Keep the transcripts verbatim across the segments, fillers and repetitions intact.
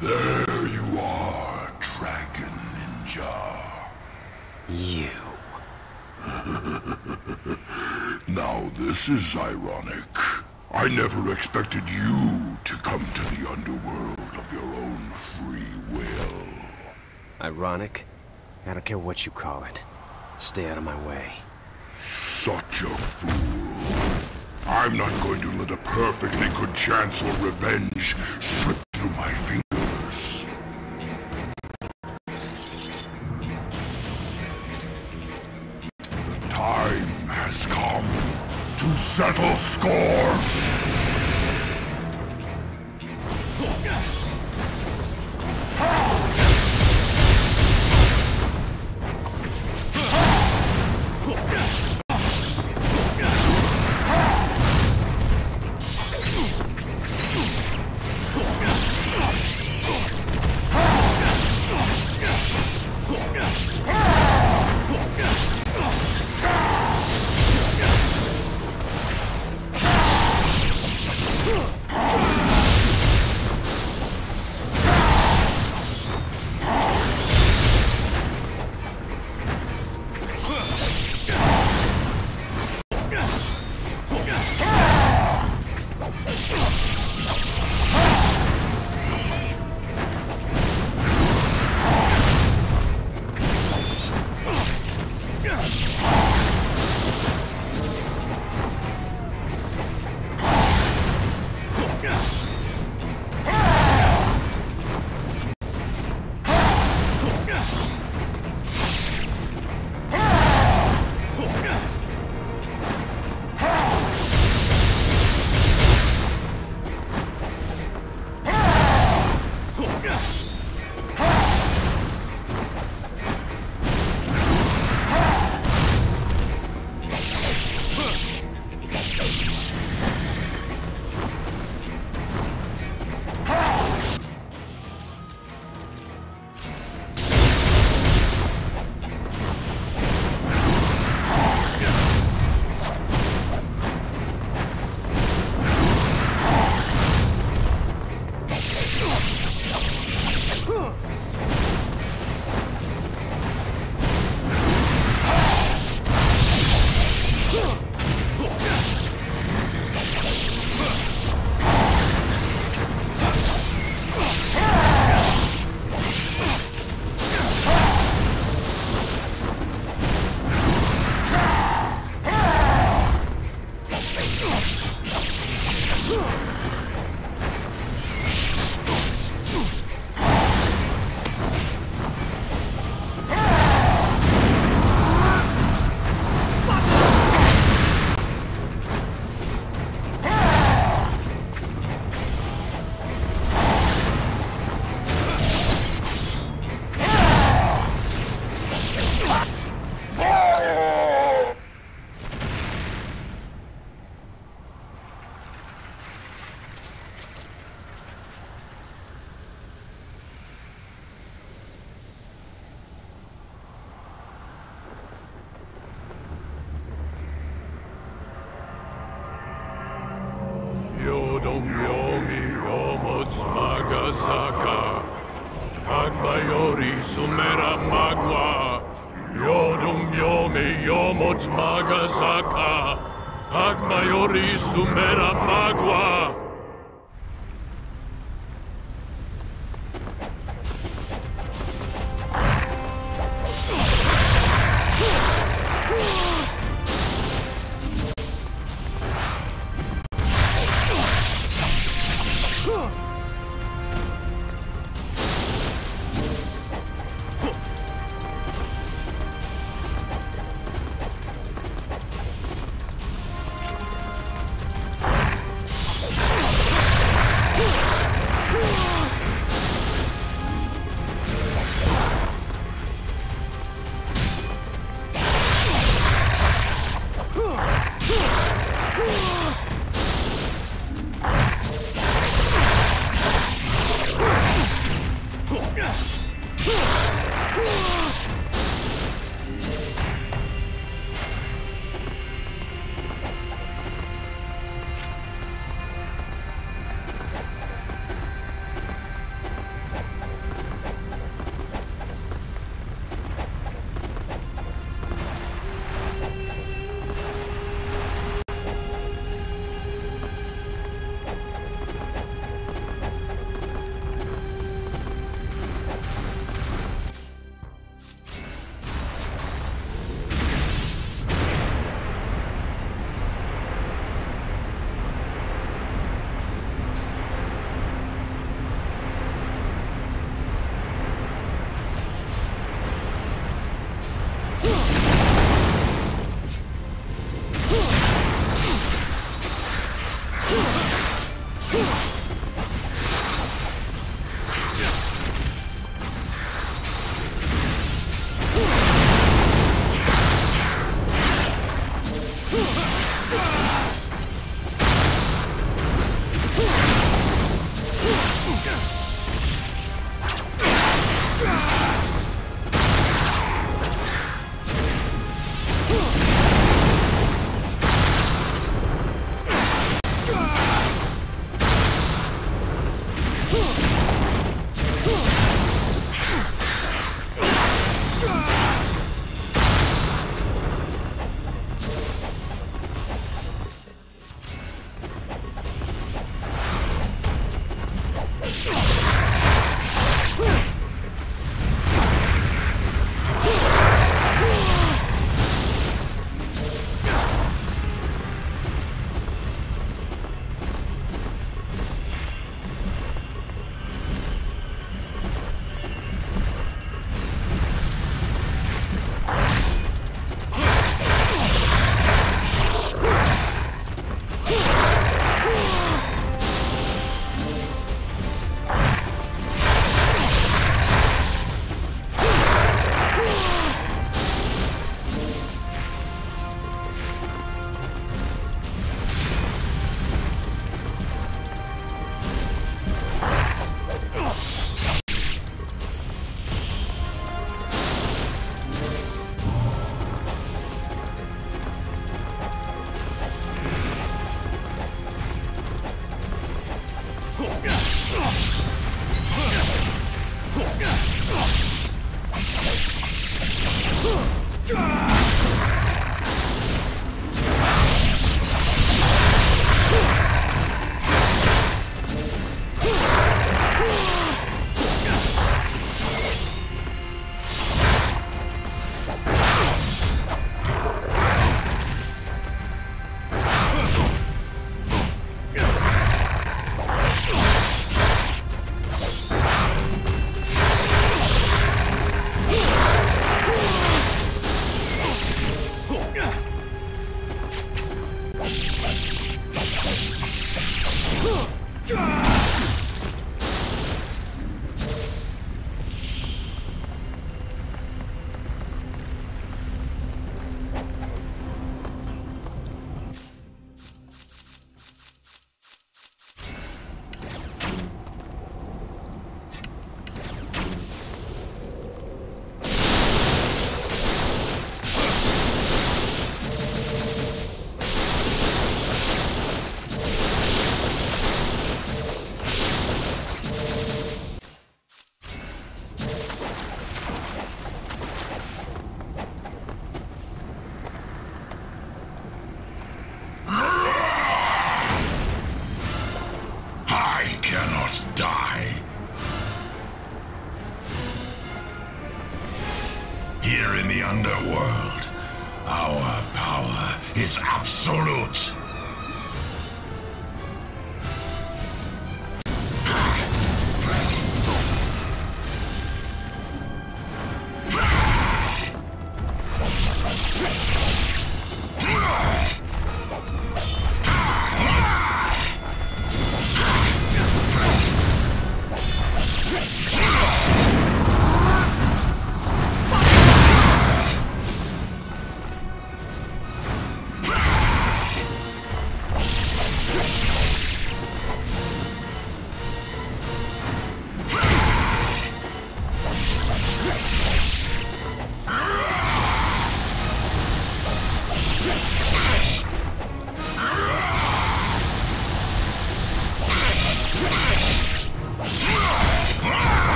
There you are, Dragon Ninja. You. Now this is ironic. I never expected you to come to the underworld of your own free will. Ironic? I don't care what you call it. Stay out of my way. Such a fool. I'm not going to let a perfectly good chance or revenge slip through my fingers. Has come to settle scores!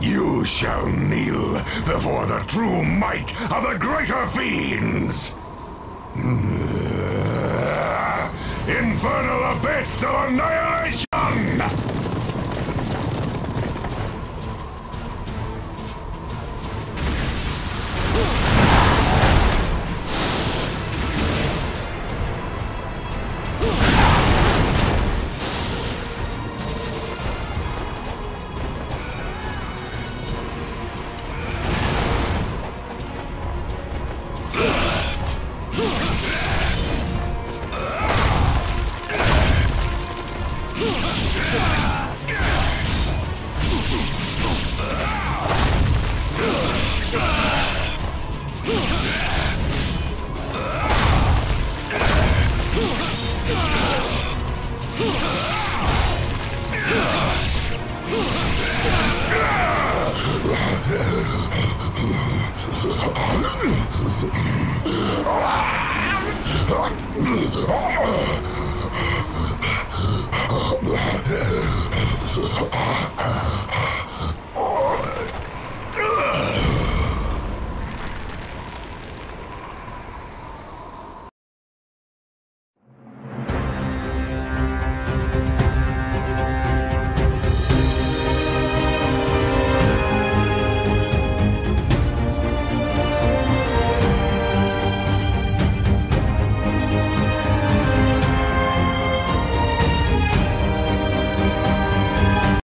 You shall kneel before the true might of the greater fiends! Infernal abyss of annihilation! Ah!